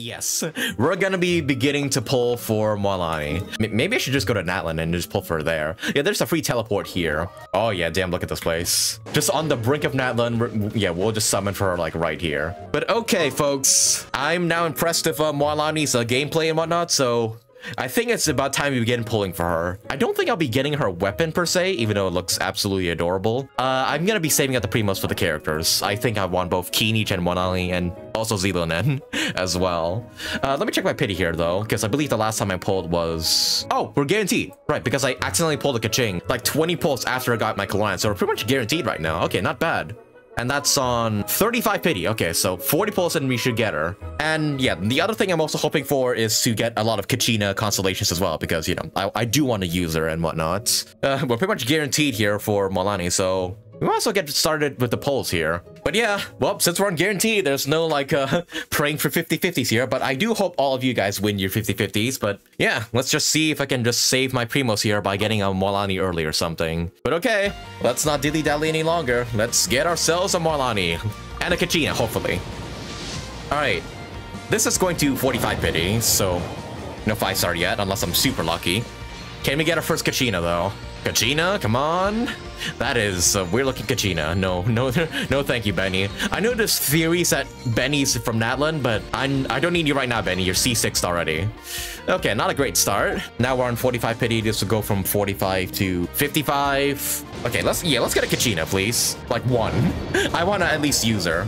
Yes, we're gonna be beginning to pull for Mualani. Maybe I should just go to Natlan and just pull for her there. Yeah, there's a free teleport here. Oh yeah, damn, look at this place. Just on the brink of Natlan, yeah, we'll just summon for her like right here. But okay, folks, I'm now impressed with Mualani's gameplay and whatnot, so I think it's about time we begin pulling for her. I don't think I'll be getting her weapon per se, even though it looks absolutely adorable. I'm gonna be saving up the primos for the characters. I think I want both Kinich and Wanali and also Xilonen as well. Let me check my pity here though, because I believe the last time I pulled was... Oh, we're guaranteed. Right, because I accidentally pulled a Kaching like 20 pulls after I got my Kalani, so we're pretty much guaranteed right now. Okay, not bad. And that's on 35 pity. Okay, so 40 pulls and we should get her. And yeah, the other thing I'm also hoping for is to get a lot of Kachina constellations as well, because, you know, I do want to use her and whatnot. We're pretty much guaranteed here for Mualani, so... we might as well get started with the polls here. But yeah, well, since we're on guaranteed, there's no, like, praying for 50-50s here. But I do hope all of you guys win your 50-50s. But yeah, let's just see if I can just save my primos here by getting a Mualani early or something. But okay, let's not dilly-dally any longer. Let's get ourselves a Mualani. And a Kachina, hopefully. Alright. This is going to 45 pity, so... no 5-star yet, unless I'm super lucky. Can we get our first Kachina, though? Kachina, come on. That is a weird looking Kachina. No thank you, Benny. I know there's theories that Benny's from Natlan, but I don't need you right now, Benny. You're C6 already. Okay, not a great start. Now we're on 45 pity. This will go from 45 to 55. Okay, let's get a Kachina, please. Like one. I want to at least use her.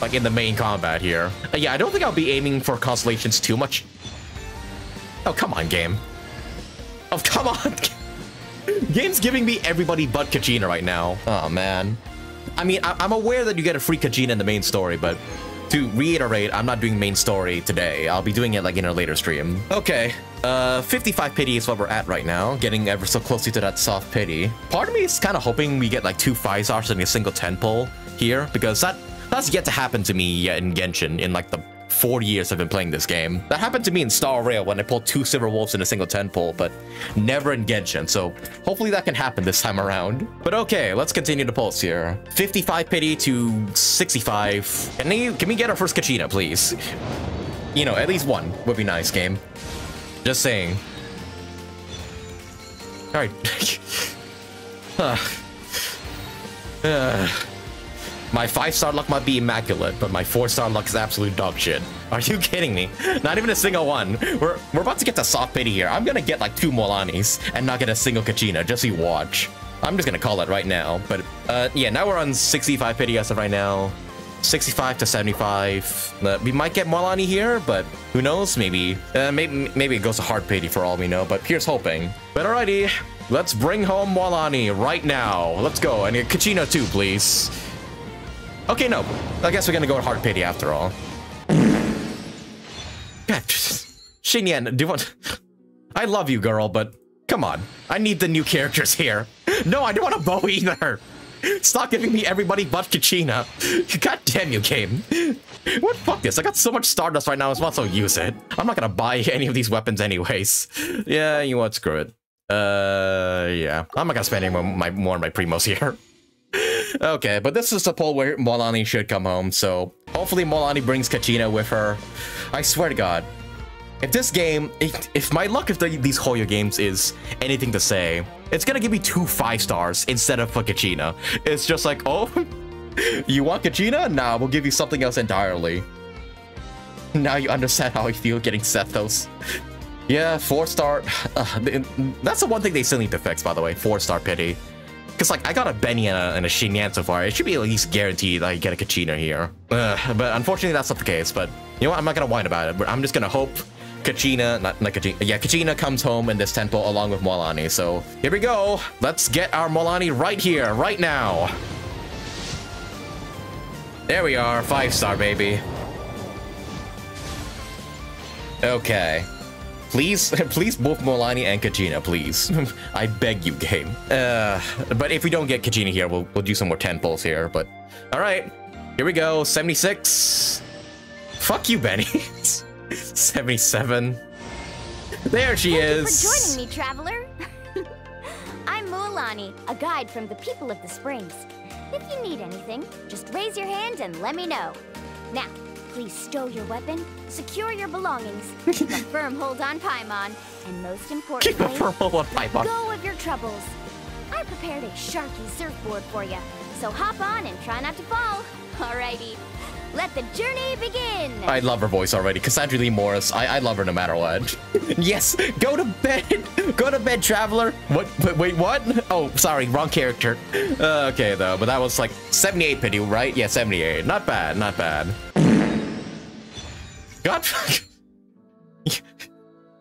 Like in the main combat here. Yeah, I don't think I'll be aiming for constellations too much. Oh, come on, game. Oh, come on. Game's giving me everybody but Kachina right now. Oh, man. I mean, I'm aware that you get a free Kachina in the main story, but to reiterate, I'm not doing main story today. I'll be doing it, like, in a later stream. Okay. 55 pity is what we're at right now, getting ever so closely to that soft pity. Part of me is kind of hoping we get, like, 2 5-stars and a single 10 pull here, because that's yet to happen to me yet in Genshin in, like, the 40 years I've been playing this game. That happened to me in Star Rail when I pulled 2 Silver Wolves in a single 10 pull, but never in Genshin, so hopefully that can happen this time around. But okay, let's continue to pulse here. 55 pity to 65. Can we get our first Kachina, please? You know, at least one would be nice, game. Just saying. Alright. My 5-star luck might be immaculate, but my 4-star luck is absolute dog shit. Are you kidding me? Not even a single one. We're about to get to soft pity here. I'm gonna get like 2 Mualanis and not get a single Kachina. Just so you watch. I'm just gonna call it right now. But yeah, now we're on 65 pity as of right now. 65 to 75. We might get Mualani here, but who knows? Maybe it goes to hard pity for all we know. But here's hoping. But alrighty, let's bring home Mualani right now. Let's go and get Kachina too, please. Okay, no. I guess we're gonna go with hard pity after all. God, Xinyan, do you want... I love you, girl, but come on. I need the new characters here. No, I don't want a bow either. Stop giving me everybody but Kachina. God damn you, game. What? Fuck this. I got so much Stardust right now, I might as well use it. I'm not gonna buy any of these weapons anyways. Yeah, you know what? Screw it. Yeah. I'm not gonna spend any more of my primos here. Okay, but this is the poll where Mualani should come home, so hopefully Mualani brings Kachina with her. I swear to God, if this game, if my luck of these Hoyo games is anything to say, it's gonna give me 2 5-stars instead of for Kachina. It's just like, oh, you want Kachina? Nah, we'll give you something else entirely. Now you understand how I feel getting Sethtos. Yeah, 4-star. That's the one thing they still need to fix, by the way, 4-star pity. Because, like, I got a Benny and a Xinyan so far. It should be at least guaranteed I get a Kachina here. But unfortunately, that's not the case. But you know what? I'm not going to whine about it. But I'm just going to hope Kachina... Not Kachina. Yeah, Kachina comes home in this temple along with Mualani. So here we go. Let's get our Mualani right here, right now. There we are. 5-star, baby. Okay. Please both Mualani and Kachina, please. I beg you, game. But if we don't get Kachina here, we'll do some more 10 pulls here, but... Alright, here we go, 76. Fuck you, Benny. 77. There she is. Thank you for joining me, traveler. I'm Mualani, a guide from the people of the Springs. If you need anything, just raise your hand and let me know. Now, Please stow your weapon, secure your belongings, keep a firm hold on Paimon, and most importantly, keep a firm hold on Paimon. Go of your troubles. I prepared a sharky surfboard for you, so hop on and try not to fall. Alrighty, let the journey begin. I love her voice already, Cassandra Lee Morris. I love her no matter what. Yes, go to bed, traveler. What? Wait, what? Oh, sorry, wrong character. Okay, though, but that was like 78 pity, right? Yeah, 78. Not bad, not bad. God,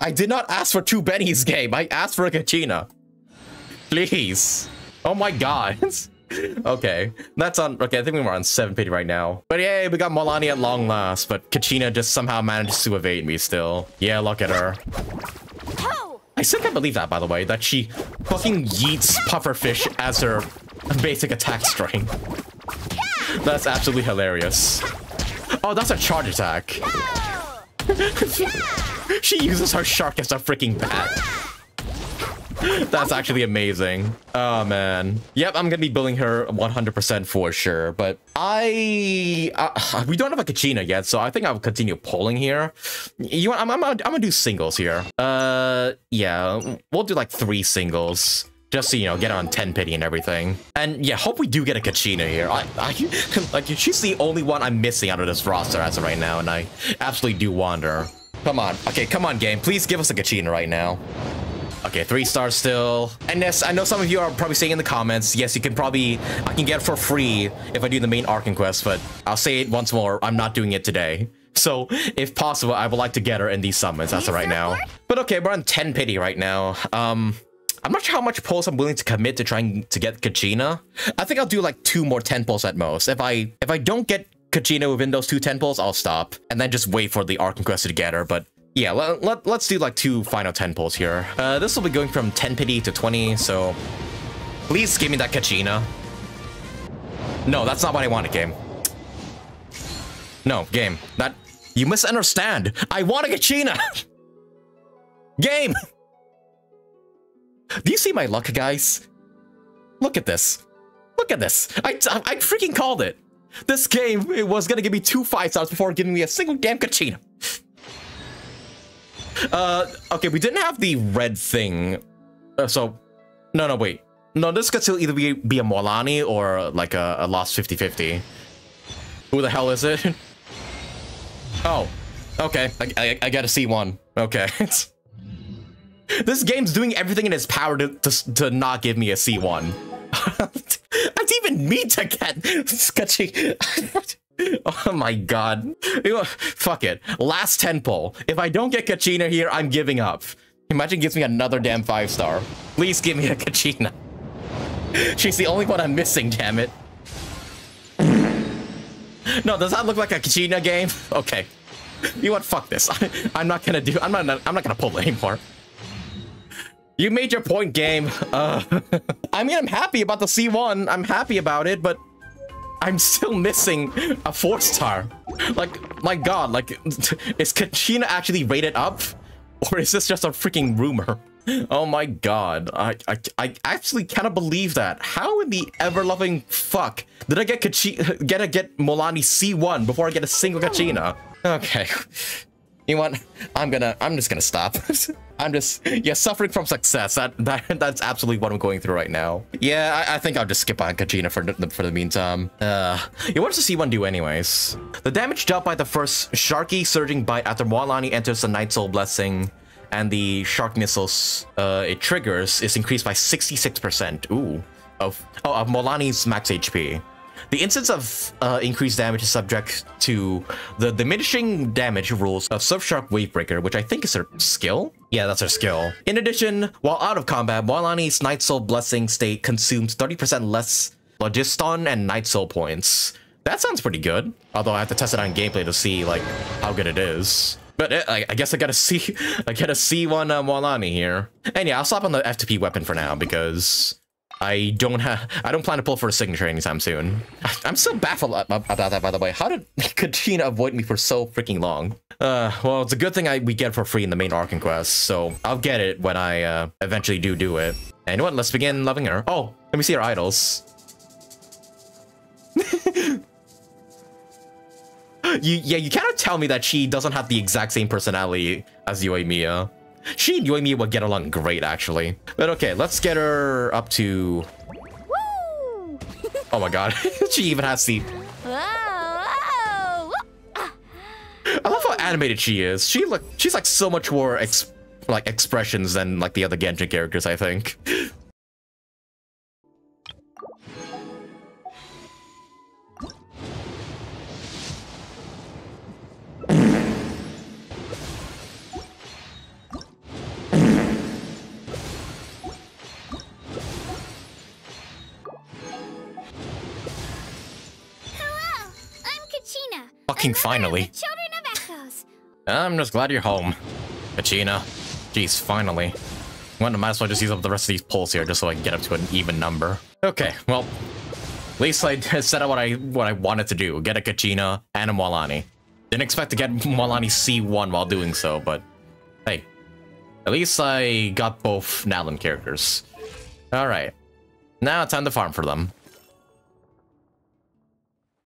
I did not ask for two Benny's game. I asked for a Kachina. Please. Oh my God. Okay, that's on. Okay, I think we were on 7 pity right now. But yay, we got Mualani at long last. But Kachina just somehow managed to evade me still. Yeah, look at her. I still can't believe that, by the way, that she fucking yeets pufferfish as her basic attack string. That's absolutely hilarious. Oh, that's a charge attack. She uses her shark as a freaking bat. That's actually amazing. Oh man. Yep, I'm gonna be building her 100% for sure. But we don't have a Kachina yet, so I think I'll continue pulling here. You want? I'm gonna do singles here. Yeah, we'll do like 3 singles. Just so, you know, get on 10 pity and everything. And yeah, hope we do get a Kachina here. Like, she's the only one I'm missing out of this roster as of right now, and I absolutely do want her. Come on. Okay, come on, game. Please give us a Kachina right now. Okay, 3 stars still. And yes, I know some of you are probably saying in the comments, yes, you can probably, I can get it for free if I do the main Arcan quest, but I'll say it once more, I'm not doing it today. So, if possible, I would like to get her in these summons as of right now. But okay, we're on 10 pity right now. I'm not sure how much pulls I'm willing to commit to trying to get Kachina. I think I'll do like 2 more 10 pulls at most. If I don't get Kachina within those 2 10 pulls, I'll stop and then just wait for the Arcan quest to get her. But yeah, let's do like 2 final 10 pulls here. This will be going from 10 pity to 20. So please give me that Kachina. No, that's not what I wanted, game. No, game. That you misunderstand. I want a Kachina. Game. Do you see my luck, guys? Look at this. Look at this. I freaking called it. This game, it was gonna give me 2 5-stars before giving me a single damn Kachina. Okay, we didn't have the red thing. So, no, wait. No, this could still either be a Mualani or like a lost 50-50. Who the hell is it? Oh, okay. I gotta see one. Okay. This game's doing everything in its power to not give me a C1. I didn't even mean to get sketchy. Oh my god. Fuck it. Last 10 pull. If I don't get Kachina here, I'm giving up. Imagine it gives me another damn 5-star. Please give me a Kachina. She's the only one I'm missing, damn it. No, does that look like a Kachina game? Okay. You know what? Fuck this. I'm not gonna pull it anymore. You made your point, game. I mean, I'm happy about the C1. I'm happy about it, but I'm still missing a 4-star. Like, my god, like, is Kachina actually rated up? Or is this just a freaking rumor? Oh my god. I actually cannot believe that. How in the ever-loving fuck did I get Mualani C1 before I get a single Kachina? Okay. You know what? I'm just gonna stop. Yeah, suffering from success. That's absolutely what I'm going through right now. Yeah, I think I'll just skip on Kachina for the meantime. What does the C1 do anyways? The damage dealt by the first Sharky Surging Bite after Mualani enters the Night Soul Blessing and the Shark Missiles it triggers is increased by 66%. Ooh, of Mualani's max HP. The instance of increased damage is subject to the diminishing damage rules of Surfshark Wavebreaker, which I think is her skill? Yeah, that's her skill. In addition, while out of combat, Mualani's Night Soul Blessing state consumes 30% less Logiston and Night Soul points. That sounds pretty good. Although I have to test it on gameplay to see, like, how good it is. But I guess I gotta see one Mualani here. And yeah, I'll stop on the FTP weapon for now because I don't plan to pull for a signature anytime soon. I'm still baffled about that, by the way. How did Kachina avoid me for so freaking long? Well, it's a good thing we get for free in the main Arcan quest, so I'll get it when I eventually do it. And you know what? Let's begin loving her. Oh, let me see her idols. You cannot tell me that she doesn't have the exact same personality as Yoimiya. She and Yoimiya would get along great, actually. But okay, let's get her up to... Woo! Oh my god, she even has the... Whoa, whoa. I love how animated she is. She's like so much more expressions than like the other Genshin characters, I think. Finally. I'm just glad you're home, Kachina. Jeez, finally. Well, I might as well just use up the rest of these pulls here just so I can get up to an even number. Okay, well, at least I set out what I wanted to do. Get a Kachina and a Mualani. Didn't expect to get Mualani C1 while doing so, but hey. At least I got both Natlan characters. Alright. Now time to farm for them.